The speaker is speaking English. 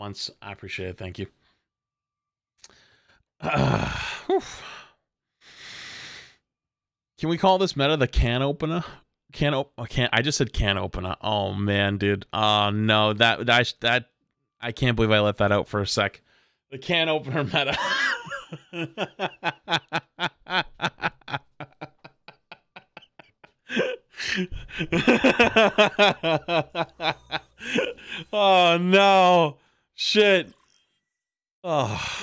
once. I appreciate it. Thank you. Can we call this meta the can opener? I just said can opener. Oh man, dude. Oh no, that I can't believe I let that out for a sec. The can opener meta. Oh no, shit. Oh.